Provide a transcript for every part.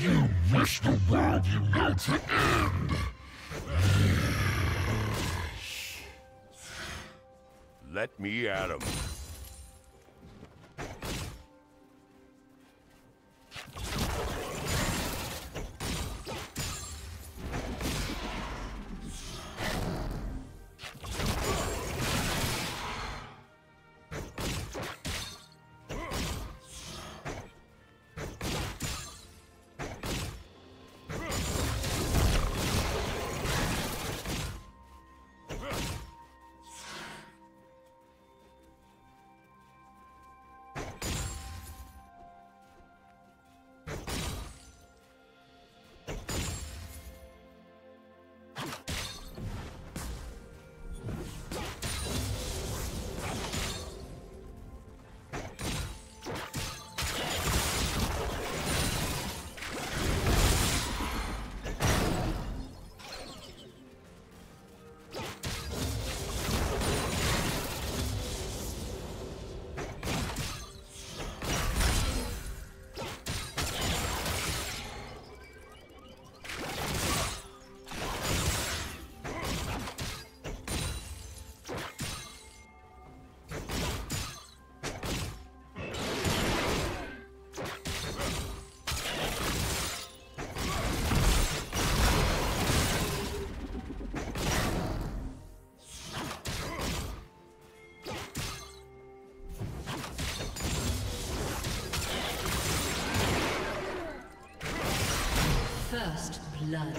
You wish the world you know to end. Let me at him. First blood.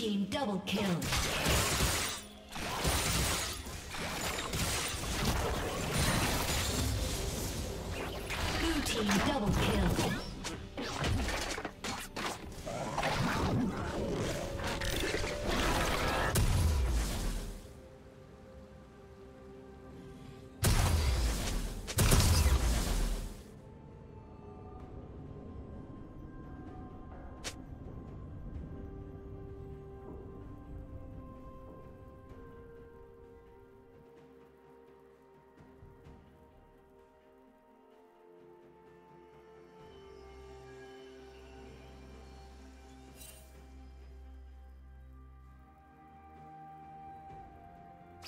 team double kill. Blue team double kill.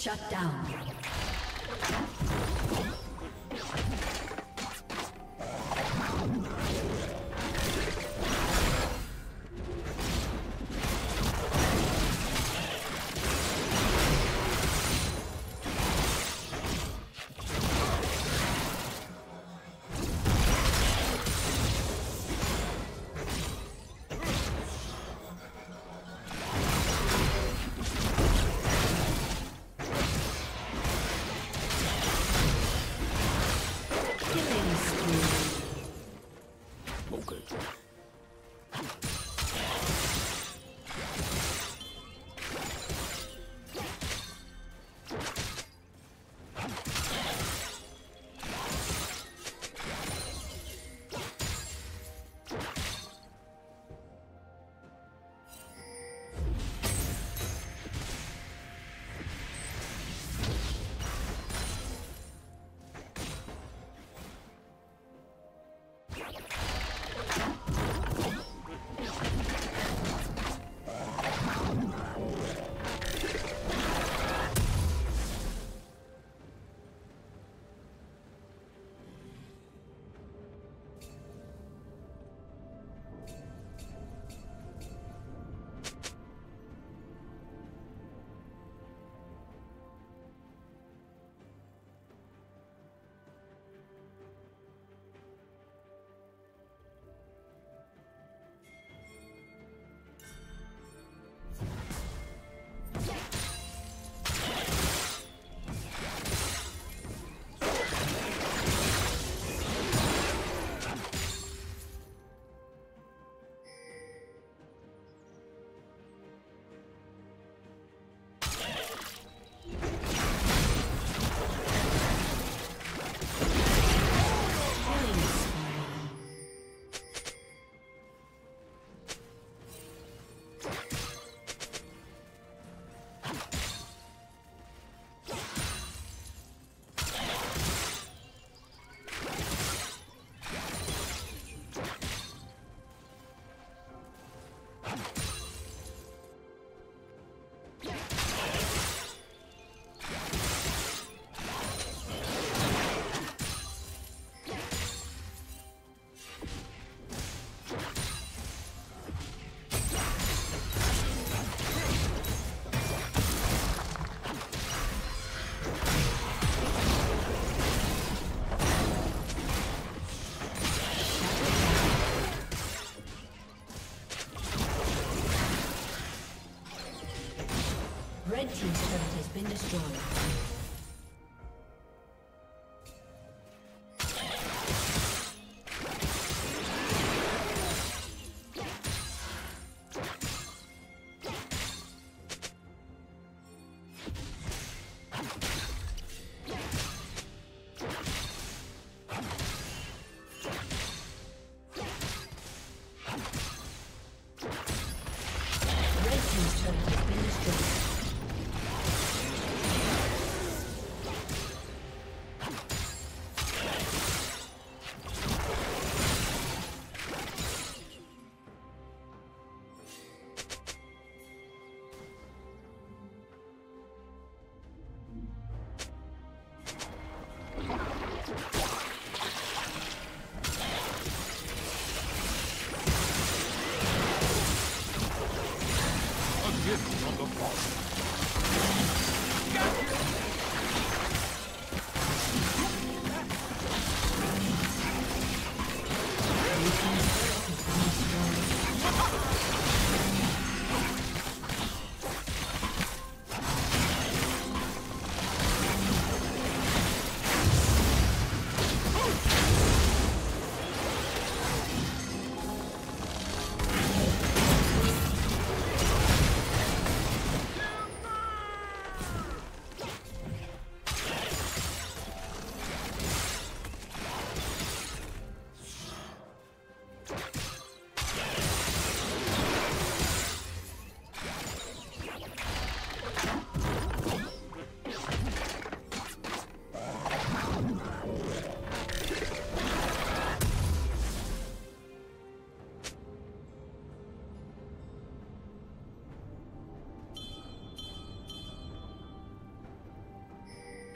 Shut down. Red team's turret has been destroyed.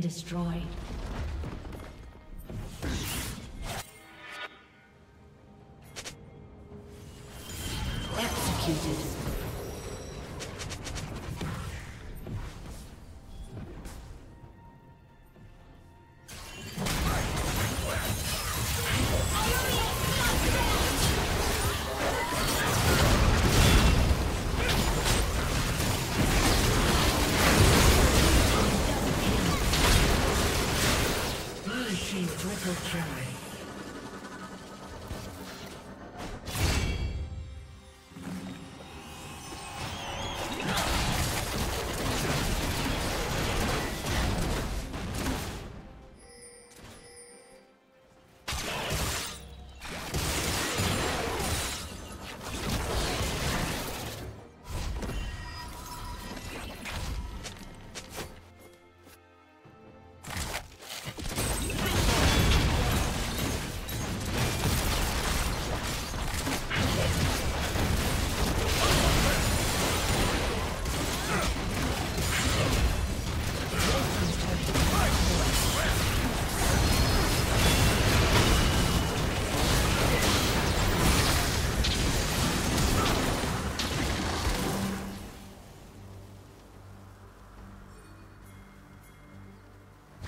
Destroyed. Executed.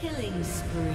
Killing spree.